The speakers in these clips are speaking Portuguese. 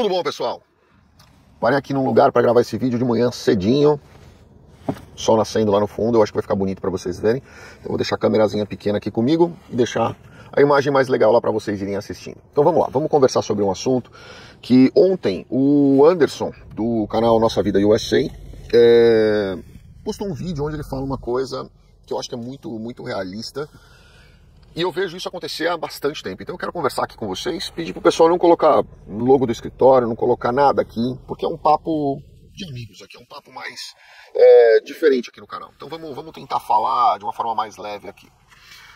Tudo bom, pessoal? Parei aqui num lugar para gravar esse vídeo de manhã cedinho. Sol nascendo lá no fundo, eu acho que vai ficar bonito para vocês verem. Eu vou deixar a câmerazinha pequena aqui comigo e deixar a imagem mais legal lá para vocês irem assistindo. Então vamos lá, vamos conversar sobre um assunto que ontem o Anderson, do canal Nossa Vida USA, postou um vídeo onde ele fala uma coisa que eu acho que é muito realista. E eu vejo isso acontecer há bastante tempo, então eu quero conversar aqui com vocês, pedir pro pessoal não colocar logo do escritório, não colocar nada aqui, porque é um papo de amigos aqui, é um papo mais diferente aqui no canal. Então vamos tentar falar de uma forma mais leve aqui.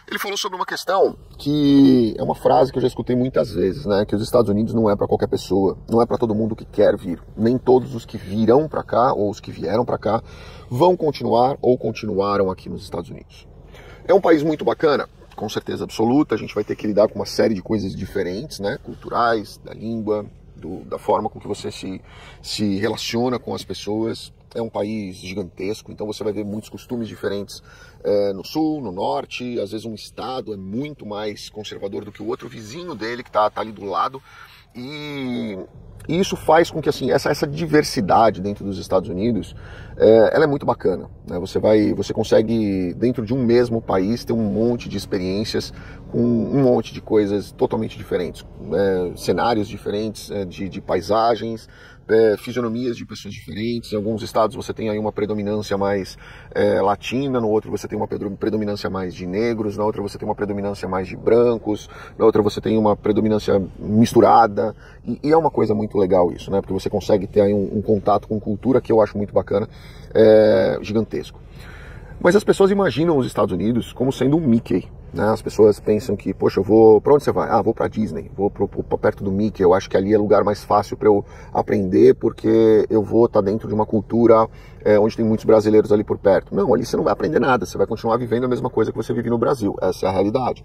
Ele falou sobre uma questão que é uma frase que eu já escutei muitas vezes, né? Que os Estados Unidos não é para qualquer pessoa, não é para todo mundo que quer vir. Nem todos os que virão para cá, ou os que vieram para cá, vão continuar ou continuaram aqui nos Estados Unidos. É um país muito bacana, com certeza absoluta. A gente vai ter que lidar com uma série de coisas diferentes, né? Culturais, da língua, da forma com que você se relaciona com as pessoas. É um país gigantesco, então você vai ver muitos costumes diferentes no sul, no norte. Às vezes um estado é muito mais conservador do que o outro vizinho dele que está ali do lado. E isso faz com que assim, essa diversidade dentro dos Estados Unidos, ela é muito bacana, né? Você consegue, dentro de um mesmo país, ter um monte de experiências com um monte de coisas totalmente diferentes, cenários diferentes, de paisagens, fisionomias de pessoas diferentes. Em alguns estados você tem aí uma predominância mais latina, no outro você tem uma predominância mais de negros, na outra você tem uma predominância mais de brancos, na outra você tem uma predominância misturada, e é uma coisa muito legal isso, né? Porque você consegue ter aí um contato com cultura que eu acho muito bacana, gigantesco. Mas as pessoas imaginam os Estados Unidos como sendo um Mickey, né? As pessoas pensam que, poxa, eu vou... Pra onde você vai? Ah, vou pra Disney, vou pra perto do Mickey, eu acho que ali é o lugar mais fácil para eu aprender, porque eu vou estar dentro de uma cultura onde tem muitos brasileiros ali por perto. Não, ali você não vai aprender nada, você vai continuar vivendo a mesma coisa que você vive no Brasil, essa é a realidade.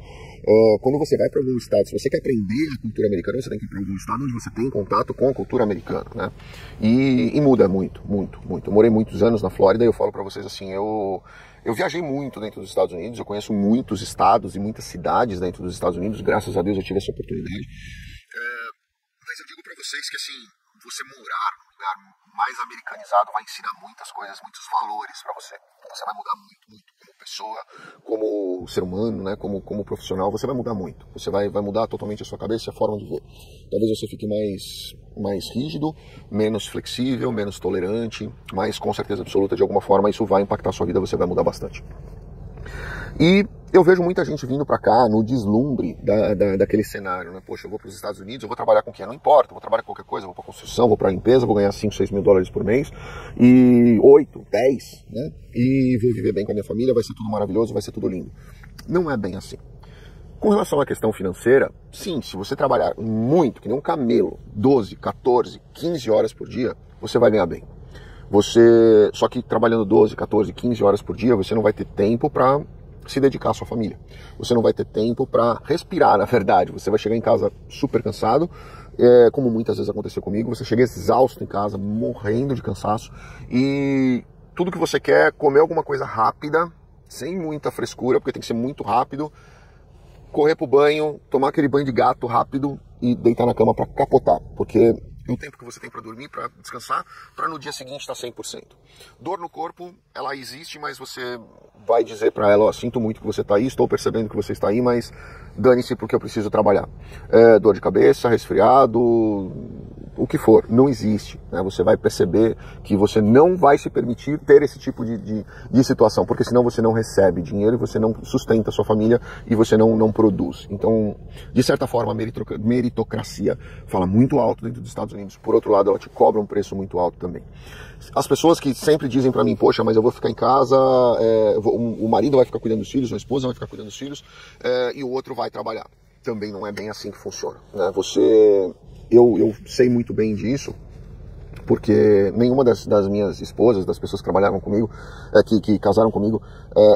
Quando você vai para algum estado, se você quer aprender a cultura americana, você tem que ir para algum estado onde você tem contato com a cultura americana, né? E muda muito. Eu morei muitos anos na Flórida e eu falo para vocês assim, eu viajei muito dentro dos Estados Unidos, eu conheço muitos estados e muitas cidades dentro dos Estados Unidos, graças a Deus eu tive essa oportunidade. Mas eu digo para vocês que assim, você morar num lugar mais americanizado vai ensinar muitas coisas, muitos valores para você. Você vai mudar muito como pessoa, como ser humano, né? Como profissional, você vai mudar muito. Você vai mudar totalmente a sua cabeça e a forma de ver. Talvez você fique mais rígido, menos flexível, menos tolerante, mas com certeza absoluta, de alguma forma, isso vai impactar a sua vida, você vai mudar bastante. E eu vejo muita gente vindo pra cá no deslumbre daquele cenário, né? Poxa, eu vou pros Estados Unidos, eu vou trabalhar com quem? Não importa, eu vou trabalhar com qualquer coisa, eu vou pra construção, vou pra limpeza, vou ganhar 5, 6 mil dólares por mês, e 8, 10, né? E vou viver bem com a minha família, vai ser tudo maravilhoso, vai ser tudo lindo. Não é bem assim. Com relação à questão financeira, sim, se você trabalhar muito, que nem um camelo, 12, 14, 15 horas por dia, você vai ganhar bem. Só que trabalhando 12, 14, 15 horas por dia, você não vai ter tempo pra se dedicar à sua família. Você não vai ter tempo para respirar, na verdade. Você vai chegar em casa super cansado, como muitas vezes aconteceu comigo. Você chega exausto em casa, morrendo de cansaço, e tudo que você quer é comer alguma coisa rápida, sem muita frescura, porque tem que ser muito rápido, correr pro banho, tomar aquele banho de gato rápido e deitar na cama para capotar, porque é o tempo que você tem para dormir, para descansar, para no dia seguinte estar 100%. Dor no corpo, ela existe, mas você vai dizer para ela, ó, sinto muito que você está aí, estou percebendo que você está aí, mas dane-se porque eu preciso trabalhar. Dor de cabeça, resfriado, o que for, não existe, né? Você vai perceber que você não vai se permitir ter esse tipo de situação, porque senão você não recebe dinheiro e você não sustenta a sua família e você não produz. Então, de certa forma, a meritocracia fala muito alto dentro dos Estados Unidos. Por outro lado, ela te cobra um preço muito alto também. As pessoas que sempre dizem para mim, poxa, mas eu vou ficar em casa, o marido vai ficar cuidando dos filhos, a esposa vai ficar cuidando dos filhos, e o outro vai trabalhar. Também não é bem assim que funciona, né? Eu sei muito bem disso, porque nenhuma das minhas esposas, das pessoas que trabalhavam comigo, que casaram comigo,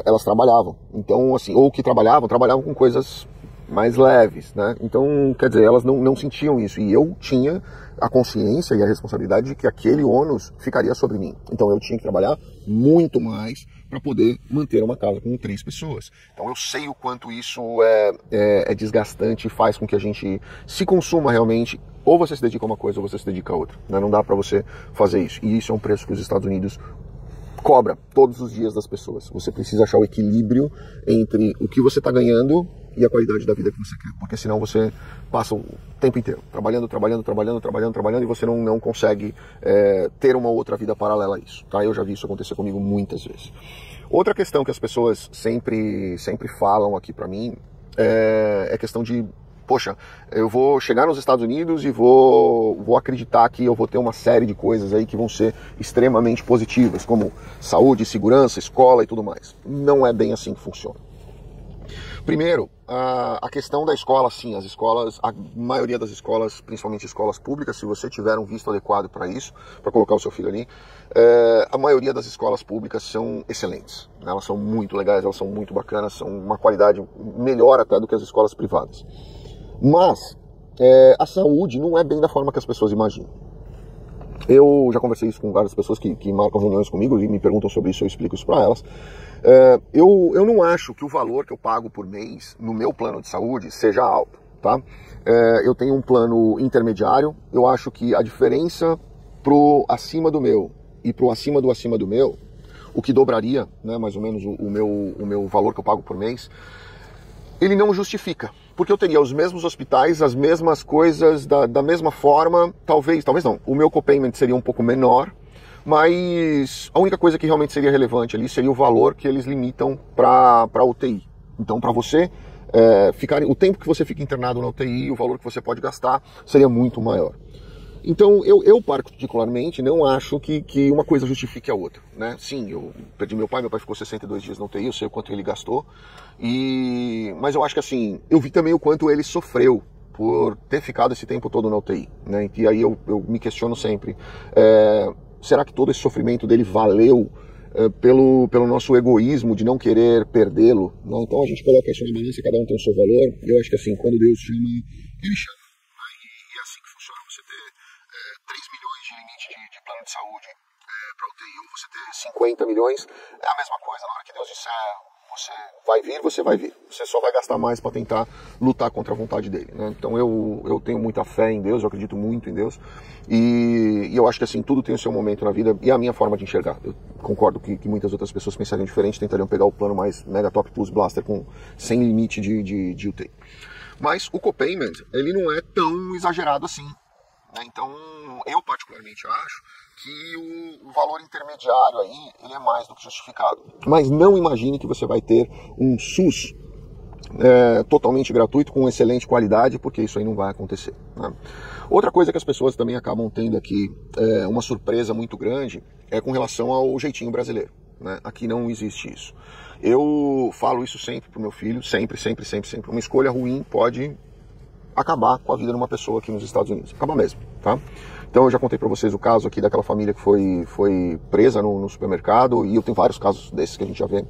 elas trabalhavam. Então, assim, ou que trabalhavam com coisas mais leves, né? Então, quer dizer, elas não sentiam isso, e eu tinha a consciência e a responsabilidade de que aquele ônus ficaria sobre mim. Então eu tinha que trabalhar muito mais para poder manter uma casa com 3 pessoas. Então eu sei o quanto isso é desgastante e faz com que a gente se consuma realmente. Ou você se dedica a uma coisa ou você se dedica a outra, né? Não dá para você fazer isso. E isso é um preço que os Estados Unidos cobra todos os dias das pessoas. Você precisa achar o equilíbrio entre o que você está ganhando e a qualidade da vida que você quer, porque senão você passa o tempo inteiro trabalhando e você não consegue ter uma outra vida paralela a isso, tá? Eu já vi isso acontecer comigo muitas vezes. Outra questão que as pessoas sempre falam aqui pra mim é questão de, poxa, eu vou chegar nos Estados Unidos e vou acreditar que eu vou ter uma série de coisas aí que vão ser extremamente positivas, como saúde, segurança, escola e tudo mais. Não é bem assim que funciona. Primeiro, a questão da escola, sim, as escolas, a maioria das escolas, principalmente escolas públicas, se você tiver um visto adequado para isso, para colocar o seu filho ali, a maioria das escolas públicas são excelentes, né? Elas são muito legais, elas são muito bacanas, são uma qualidade melhor até do que as escolas privadas. Mas a saúde não é bem da forma que as pessoas imaginam. Eu já conversei isso com várias pessoas que marcam reuniões comigo e me perguntam sobre isso, eu explico isso para elas. Eu não acho que o valor que eu pago por mês no meu plano de saúde seja alto, tá? Eu tenho um plano intermediário, eu acho que a diferença pro acima do meu e pro acima do meu, o que dobraria, né, mais ou menos o meu valor que eu pago por mês, ele não justifica, porque eu teria os mesmos hospitais, as mesmas coisas, da mesma forma, talvez não, o meu copayment seria um pouco menor, mas a única coisa que realmente seria relevante ali seria o valor que eles limitam para a UTI. Então, para você ficar, o tempo que você fica internado na UTI, o valor que você pode gastar seria muito maior. Então, eu particularmente não acho que uma coisa justifique a outra, né? Sim, eu perdi meu pai ficou 62 dias na UTI, eu sei o quanto ele gastou, mas eu acho que assim, eu vi também o quanto ele sofreu por ter ficado esse tempo todo na UTI, né? E aí eu me questiono sempre, será que todo esse sofrimento dele valeu pelo nosso egoísmo de não querer perdê-lo? Não, então a gente coloca isso na balança, cada um tem o seu valor, eu acho que assim, quando Deus chama, ele chama. De saúde para UTI, ou você ter 50 milhões, é a mesma coisa. Na hora que Deus disser, você vai vir. Você só vai gastar mais para tentar lutar contra a vontade dele, né? Então eu tenho muita fé em Deus, eu acredito muito em Deus, e eu acho que assim, tudo tem o seu momento na vida e a minha forma de enxergar. Eu concordo que muitas outras pessoas pensariam diferente, tentariam pegar o plano mais Mega Top Plus Blaster sem limite de UTI. Mas o copayment, ele não é tão exagerado assim. Então, eu particularmente acho que o valor intermediário aí, ele é mais do que justificado. Mas não imagine que você vai ter um SUS totalmente gratuito, com excelente qualidade, porque isso aí não vai acontecer, né? Outra coisa que as pessoas também acabam tendo aqui, uma surpresa muito grande, é com relação ao jeitinho brasileiro, né? Aqui não existe isso. Eu falo isso sempre pro meu filho, sempre. Uma escolha ruim pode acabar com a vida de uma pessoa aqui nos Estados Unidos. Acaba mesmo, tá? Então eu já contei pra vocês o caso aqui daquela família que foi presa no supermercado, e eu tenho vários casos desses que a gente já vê,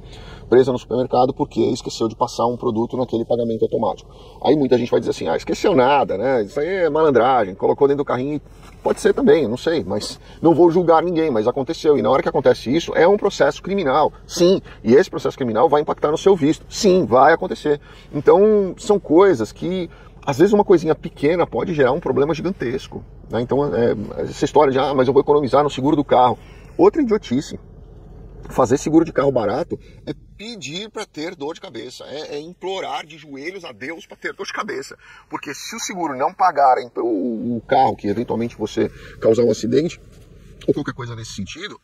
presa no supermercado porque esqueceu de passar um produto naquele pagamento automático. Aí muita gente vai dizer assim, esqueceu nada, né? Isso aí é malandragem, colocou dentro do carrinho. Pode ser também, eu não sei, mas não vou julgar ninguém, mas aconteceu. E na hora que acontece isso, é um processo criminal, sim. E esse processo criminal vai impactar no seu visto, sim, vai acontecer. Então são coisas que às vezes uma coisinha pequena pode gerar um problema gigantesco, né? Então, essa história de, mas eu vou economizar no seguro do carro. Outra idiotice. Fazer seguro de carro barato é pedir para ter dor de cabeça, é implorar de joelhos a Deus para ter dor de cabeça. Porque se o seguro não pagar o carro que eventualmente você causar um acidente, ou qualquer coisa nesse sentido,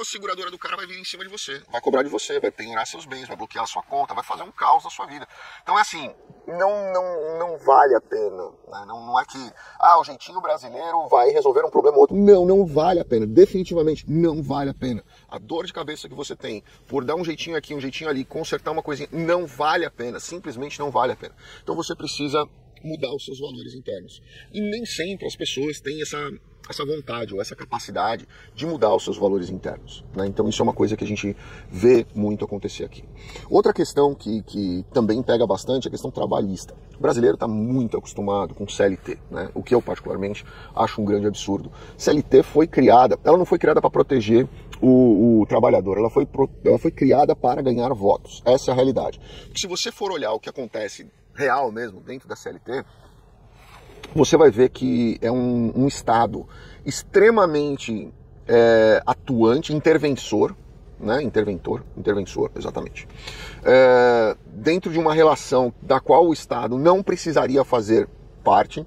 a seguradora do cara vai vir em cima de você, vai cobrar de você, vai penhorar seus bens, vai bloquear a sua conta, vai fazer um caos na sua vida. Então é assim, não vale a pena, né? Não é que o jeitinho brasileiro vai resolver um problema ou outro. Não vale a pena, definitivamente não vale a pena. A dor de cabeça que você tem por dar um jeitinho aqui, um jeitinho ali, consertar uma coisinha, não vale a pena, simplesmente não vale a pena. Então você precisa mudar os seus valores internos. E nem sempre as pessoas têm essa vontade ou essa capacidade de mudar os seus valores internos, né? Então isso é uma coisa que a gente vê muito acontecer aqui. Outra questão que também pega bastante é a questão trabalhista. O brasileiro está muito acostumado com CLT, né? O que eu particularmente acho um grande absurdo. CLT foi criada, ela não foi criada para proteger o trabalhador, ela foi criada para ganhar votos. Essa é a realidade. Porque se você for olhar o que acontece real mesmo dentro da CLT, você vai ver que é um Estado extremamente atuante, intervensor, né? Interventor, exatamente. Dentro de uma relação da qual o Estado não precisaria fazer parte,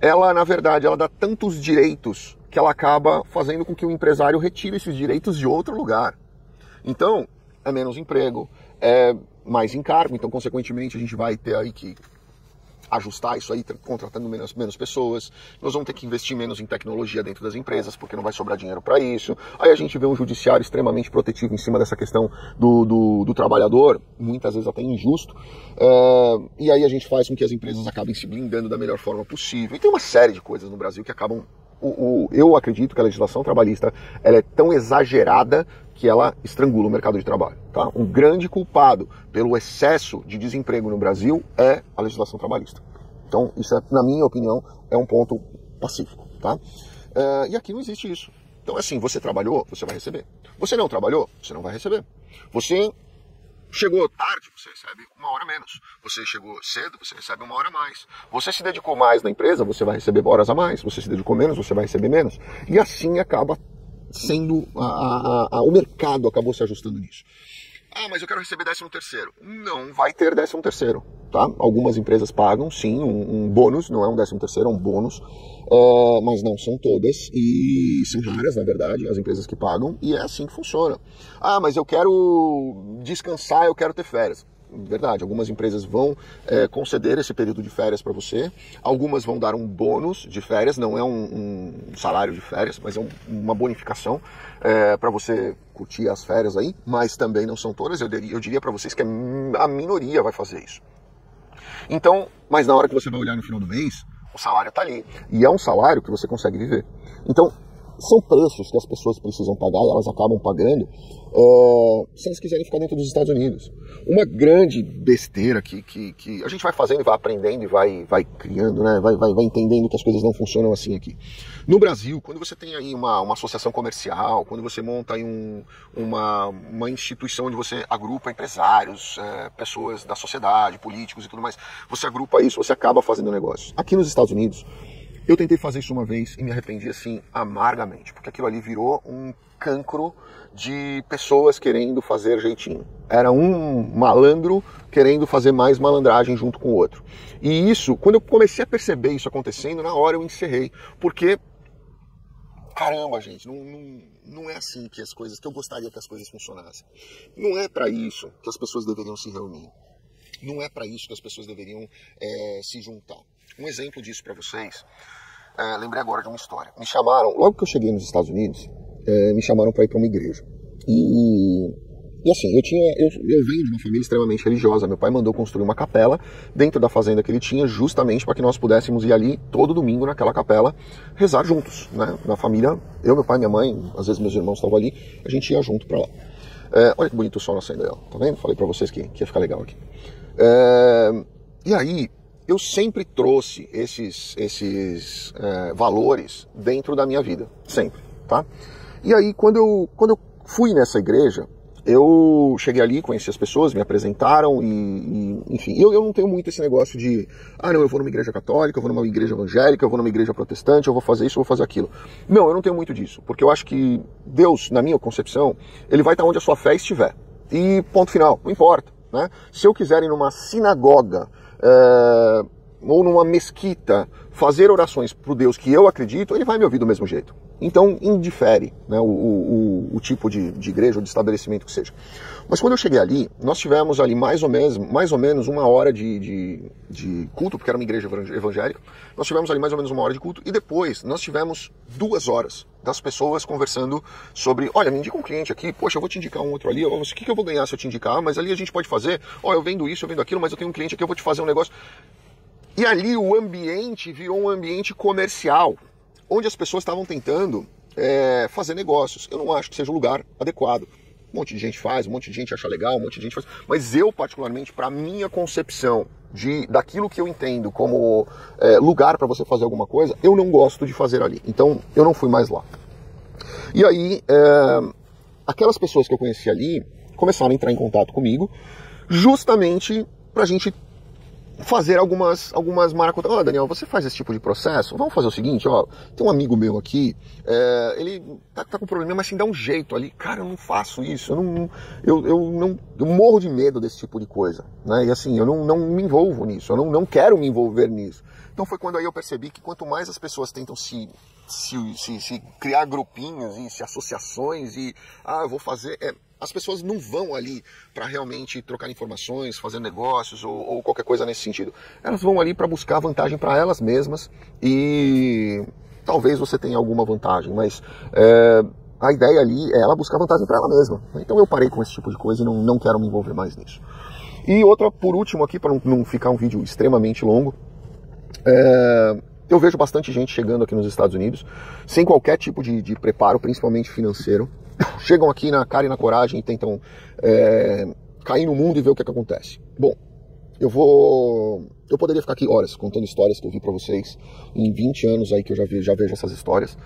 ela, na verdade, ela dá tantos direitos que ela acaba fazendo com que o empresário retire esses direitos de outro lugar. Então, é menos emprego, é mais encargo, então, consequentemente, a gente vai ter aí que ajustar isso aí, contratando menos pessoas, nós vamos ter que investir menos em tecnologia dentro das empresas, porque não vai sobrar dinheiro para isso. Aí a gente vê um judiciário extremamente protetivo em cima dessa questão do trabalhador, muitas vezes até injusto, e aí a gente faz com que as empresas acabem se blindando da melhor forma possível. E tem uma série de coisas no Brasil que acabam... Eu acredito que a legislação trabalhista ela é tão exagerada que ela estrangula o mercado de trabalho, tá? Um grande culpado pelo excesso de desemprego no Brasil é a legislação trabalhista. Então, isso, na minha opinião, é um ponto pacífico, tá? E aqui não existe isso. Então, assim, você trabalhou, você vai receber. Você não trabalhou, você não vai receber. Você chegou tarde, você recebe uma hora menos. Você chegou cedo, você recebe uma hora a mais. Você se dedicou mais na empresa, você vai receber horas a mais. Você se dedicou menos, você vai receber menos. E assim acaba sendo... o mercado acabou se ajustando nisso. Ah, mas eu quero receber 13º. Não vai ter 13º, tá? Algumas empresas pagam, sim, um bônus. Não é um 13º, é um bônus. Mas não são todas, e são raras, na verdade, as empresas que pagam, e é assim que funciona. Ah, mas eu quero descansar, eu quero ter férias. Verdade, algumas empresas vão conceder esse período de férias para você, algumas vão dar um bônus de férias, não é um salário de férias, mas é uma bonificação para você curtir as férias aí, mas também não são todas. Eu diria para vocês que a minoria vai fazer isso. Então, mas na hora que você vai olhar no final do mês, o salário está ali. E é um salário que você consegue viver. Então, são preços que as pessoas precisam pagar e elas acabam pagando se elas quiserem ficar dentro dos Estados Unidos. Uma grande besteira que a gente vai fazendo e vai aprendendo e vai criando, né? Vai entendendo que as coisas não funcionam assim aqui. No Brasil, quando você tem aí uma associação comercial, quando você monta aí uma instituição onde você agrupa empresários, pessoas da sociedade, políticos e tudo mais, você agrupa isso, você acaba fazendo negócio. Aqui nos Estados Unidos, eu tentei fazer isso uma vez e me arrependi assim amargamente, porque aquilo ali virou um cancro de pessoas querendo fazer jeitinho. Era um malandro querendo fazer mais malandragem junto com o outro. E isso, quando eu comecei a perceber isso acontecendo, na hora eu encerrei, porque... Caramba, gente, não é assim que as coisas... que eu gostaria que as coisas funcionassem. Não é para isso que as pessoas deveriam se reunir. Não é para isso que as pessoas deveriam se juntar. Um exemplo disso para vocês, lembrei agora de uma história. Me chamaram, logo que eu cheguei nos Estados Unidos, me chamaram para ir para uma igreja. E assim, eu venho de uma família extremamente religiosa. Meu pai mandou construir uma capela dentro da fazenda que ele tinha, justamente para que nós pudéssemos ir ali todo domingo naquela capela, rezar juntos, né? Na família, eu, meu pai, minha mãe, às vezes meus irmãos estavam ali, a gente ia junto para lá. Olha que bonito o sol nascendo dela, tá vendo? Falei para vocês que ia ficar legal aqui. E aí, eu sempre trouxe esses valores dentro da minha vida, sempre, tá? E aí, quando eu fui nessa igreja, eu cheguei ali, conheci as pessoas, me apresentaram e enfim, eu não tenho muito esse negócio de, não, eu vou numa igreja católica, eu vou numa igreja evangélica, eu vou numa igreja protestante, eu vou fazer isso, eu vou fazer aquilo. Não, eu não tenho muito disso, porque eu acho que Deus, na minha concepção, ele vai estar onde a sua fé estiver. E ponto final, não importa, né? Se eu quiser ir numa sinagoga, ou numa mesquita, fazer orações para o Deus que eu acredito, ele vai me ouvir do mesmo jeito. Então, indifere, né, o tipo de igreja ou de estabelecimento que seja. Mas quando eu cheguei ali, nós tivemos ali mais ou menos uma hora de culto, porque era uma igreja evangélica. Nós tivemos ali mais ou menos uma hora de culto e depois nós tivemos 2 horas das pessoas conversando sobre, olha, me indica um cliente aqui, poxa, eu vou te indicar um outro ali, o que eu vou ganhar se eu te indicar? Mas ali a gente pode fazer, eu vendo isso, eu vendo aquilo, mas eu tenho um cliente aqui, eu vou te fazer um negócio... E ali o ambiente virou um ambiente comercial, onde as pessoas estavam tentando fazer negócios. Eu não acho que seja um lugar adequado. Um monte de gente faz, um monte de gente acha legal, um monte de gente faz. Mas eu, particularmente, para minha concepção daquilo que eu entendo como lugar para você fazer alguma coisa, eu não gosto de fazer ali. Então, eu não fui mais lá. E aí, aquelas pessoas que eu conheci ali começaram a entrar em contato comigo, justamente para a gente fazer algumas maracutadas. Ó, Daniel, você faz esse tipo de processo? Vamos fazer o seguinte, ó, tem um amigo meu aqui, ele tá com problema, mas assim, dá um jeito ali. Cara, eu não faço isso, eu morro de medo desse tipo de coisa, né? E assim, eu não me envolvo nisso, eu não quero me envolver nisso. Então foi quando aí eu percebi que quanto mais as pessoas tentam se criar grupinhos e se associações e, eu vou fazer... As pessoas não vão ali para realmente trocar informações, fazer negócios ou qualquer coisa nesse sentido. Elas vão ali para buscar vantagem para elas mesmas e talvez você tenha alguma vantagem, mas a ideia ali é ela buscar vantagem para ela mesma. Então eu parei com esse tipo de coisa e não quero me envolver mais nisso. E outra, por último aqui, para não ficar um vídeo extremamente longo, eu vejo bastante gente chegando aqui nos Estados Unidos sem qualquer tipo de preparo, principalmente financeiro. Chegam aqui na cara e na coragem e tentam cair no mundo e ver o que acontece. Bom, eu poderia ficar aqui horas contando histórias que eu vi pra vocês em 20 anos aí que eu já vejo essas histórias,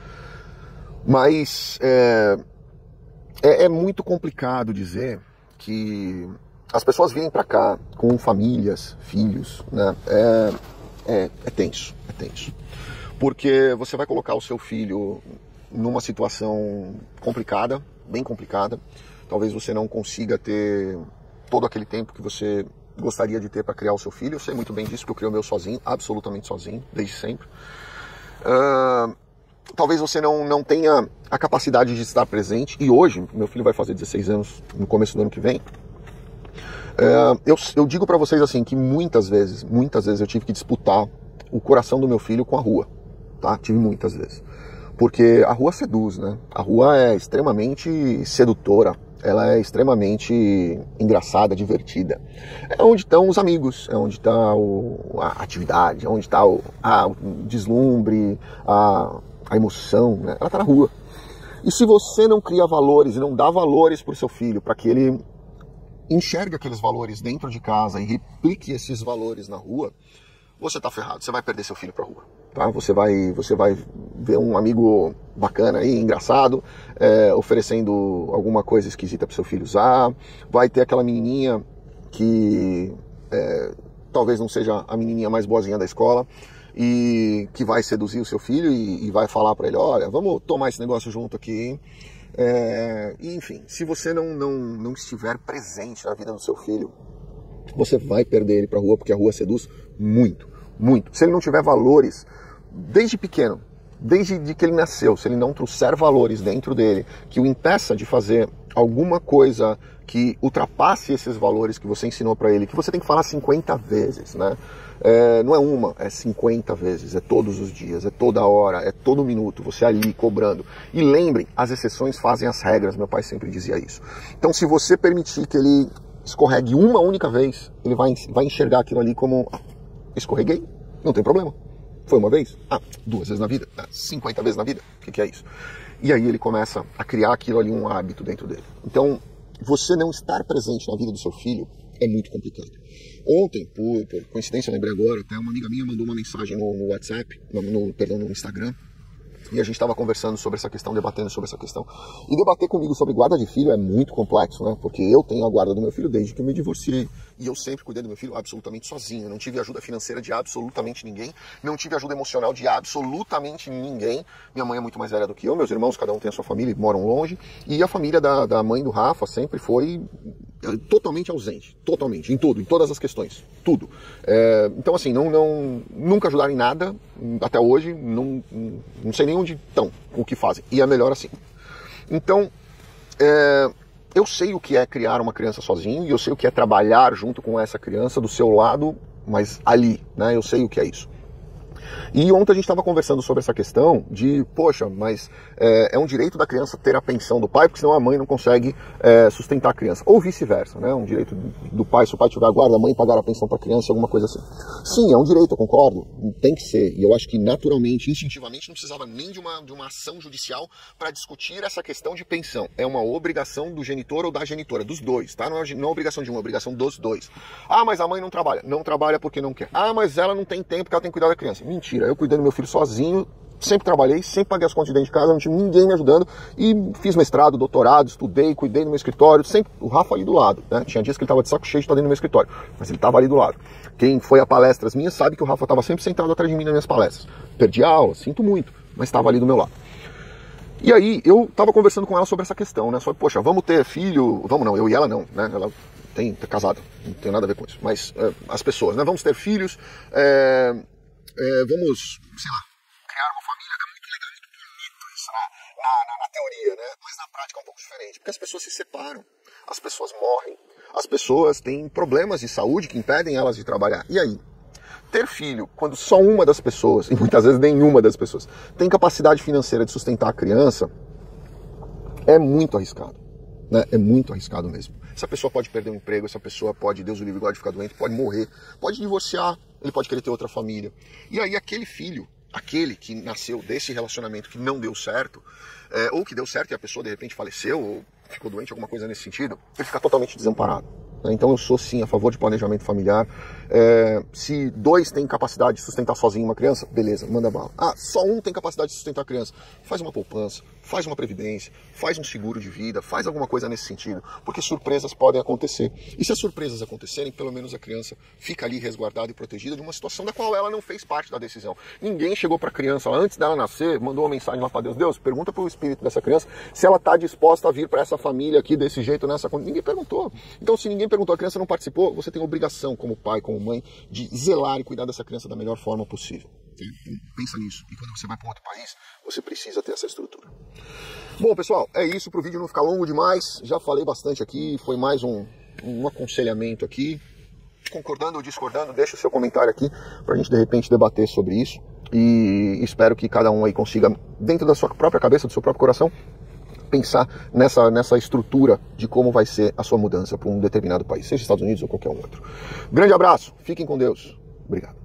mas é muito complicado dizer que as pessoas vêm pra cá com famílias, filhos, né? É tenso, porque você vai colocar o seu filho numa situação complicada, bem complicada. Talvez você não consiga ter todo aquele tempo que você gostaria de ter para criar o seu filho. Eu sei muito bem disso, porque eu criei o meu sozinho, absolutamente sozinho, desde sempre. Talvez você não tenha a capacidade de estar presente. E hoje, meu filho vai fazer 16 anos no começo do ano que vem. Eu digo para vocês assim que muitas vezes eu tive que disputar o coração do meu filho com a rua, tá? Tive muitas vezes. Porque a rua seduz, né? A rua é extremamente sedutora, ela é extremamente engraçada, divertida. É onde estão os amigos, é onde está a atividade, é onde está o deslumbre, a emoção, né? Ela está na rua. E se você não cria valores e não dá valores para o seu filho, para que ele enxergue aqueles valores dentro de casa e replique esses valores na rua, você está ferrado, você vai perder seu filho para a rua. Tá? Você vai ver um amigo bacana aí, engraçado, oferecendo alguma coisa esquisita para seu filho usar. Vai ter aquela menininha que talvez não seja a menininha mais boazinha da escola e que vai seduzir o seu filho e vai falar para ele, olha, vamos tomar esse negócio junto aqui, hein? Enfim, se você não estiver presente na vida do seu filho, você vai perder ele para a rua, porque a rua seduz muito. Se ele não tiver valores desde pequeno, desde que ele nasceu, se ele não trouxer valores dentro dele que o impeça de fazer alguma coisa que ultrapasse esses valores que você ensinou para ele, que você tem que falar 50 vezes, né? Não é uma, é 50 vezes, é todos os dias, é toda hora, é todo minuto, você ali cobrando. E lembrem, as exceções fazem as regras, meu pai sempre dizia isso. Então se você permitir que ele escorregue uma única vez, ele vai enxergar aquilo ali como... escorreguei, não tem problema. Foi uma vez? Duas vezes na vida? 50 vezes na vida? O que é isso? E aí ele começa a criar aquilo ali, um hábito dentro dele. Então, você não estar presente na vida do seu filho é muito complicado. Ontem, por coincidência, eu lembrei agora, até uma amiga minha mandou uma mensagem no WhatsApp, no Instagram, e a gente estava conversando sobre essa questão, debatendo sobre essa questão. E debater comigo sobre guarda de filho é muito complexo, né? Porque eu tenho a guarda do meu filho desde que eu me divorciei. E eu sempre cuidei do meu filho absolutamente sozinho. Não tive ajuda financeira de absolutamente ninguém. Não tive ajuda emocional de absolutamente ninguém. Minha mãe é muito mais velha do que eu. Meus irmãos, cada um tem a sua família e moram longe. E a família da mãe do Rafa sempre foi totalmente ausente. Totalmente. Em tudo. Em todas as questões. Tudo. Então, assim, nunca ajudaram em nada. Até hoje. Não sei nem onde estão, o que fazem, e é melhor assim. Então, eu sei o que é criar uma criança sozinho, e eu sei o que é trabalhar junto com essa criança do seu lado, mas ali, né? Eu sei o que é isso. E ontem a gente estava conversando sobre essa questão de, poxa, mas é um direito da criança ter a pensão do pai, porque senão a mãe não consegue sustentar a criança. Ou vice-versa, né? Um direito do pai, se o pai tiver a guarda, a mãe pagar a pensão para a criança, alguma coisa assim. Sim, é um direito, eu concordo, tem que ser. E eu acho que naturalmente, instintivamente, não precisava nem de uma ação judicial para discutir essa questão de pensão. É uma obrigação do genitor ou da genitora, dos dois, tá? Não é obrigação de um, é obrigação dos dois. Ah, mas a mãe não trabalha. Não trabalha porque não quer. Ah, mas ela não tem tempo porque ela tem que cuidar da criança. Mentira, eu cuidei do meu filho sozinho, sempre trabalhei, sempre paguei as contas de dentro de casa, não tinha ninguém me ajudando, e fiz mestrado, doutorado, estudei, cuidei do meu escritório, sempre o Rafa ali do lado, né? Tinha dias que ele estava de saco cheio de estar dentro do meu escritório, mas ele estava ali do lado. Quem foi a palestras minhas sabe que o Rafa estava sempre sentado atrás de mim nas minhas palestras. Perdi a aula, sinto muito, mas estava ali do meu lado. E aí eu estava conversando com ela sobre essa questão, né? Sobre, poxa, vamos ter filho, vamos não, eu e ela não, né? Ela tem, tá casada, não tem nada a ver com isso, mas as pessoas, né? Vamos ter filhos, vamos, sei lá, criar uma família, é muito legal, muito bonito isso na teoria, né? Mas na prática é um pouco diferente, porque as pessoas se separam, as pessoas morrem, as pessoas têm problemas de saúde que impedem elas de trabalhar. E aí? Ter filho, quando só uma das pessoas, e muitas vezes nenhuma das pessoas, tem capacidade financeira de sustentar a criança, é muito arriscado, né? É muito arriscado mesmo. Essa pessoa pode perder o emprego, essa pessoa pode, Deus o livre, pode ficar doente, pode morrer, pode divorciar, ele pode querer ter outra família. E aí aquele filho, aquele que nasceu desse relacionamento que não deu certo, ou que deu certo e a pessoa de repente faleceu, ou ficou doente, alguma coisa nesse sentido, ele fica totalmente desamparado. Então eu sou sim a favor de planejamento familiar. Se dois têm capacidade de sustentar sozinho uma criança, beleza, manda bala. Ah, só um tem capacidade de sustentar a criança. Faz uma poupança, faz uma previdência, faz um seguro de vida, faz alguma coisa nesse sentido, porque surpresas podem acontecer. E se as surpresas acontecerem, pelo menos a criança fica ali resguardada e protegida de uma situação da qual ela não fez parte da decisão. Ninguém chegou para a criança lá, antes dela nascer, mandou uma mensagem lá para Deus: Deus, pergunta para o espírito dessa criança se ela está disposta a vir para essa família aqui desse jeito, nessa condição. Ninguém perguntou. Então se ninguém perguntou, a criança não participou, você tem obrigação como pai, como mãe, de zelar e cuidar dessa criança da melhor forma possível. Pensa nisso. E quando você vai para outro país, você precisa ter essa estrutura. Bom, pessoal, é isso, para o vídeo não ficar longo demais. Já falei bastante aqui, foi mais um aconselhamento aqui. Concordando ou discordando, deixa o seu comentário aqui para a gente de repente debater sobre isso. E espero que cada um aí consiga, dentro da sua própria cabeça, do seu próprio coração, pensar nessa estrutura de como vai ser a sua mudança para um determinado país, seja Estados Unidos ou qualquer outro. Grande abraço, fiquem com Deus. Obrigado.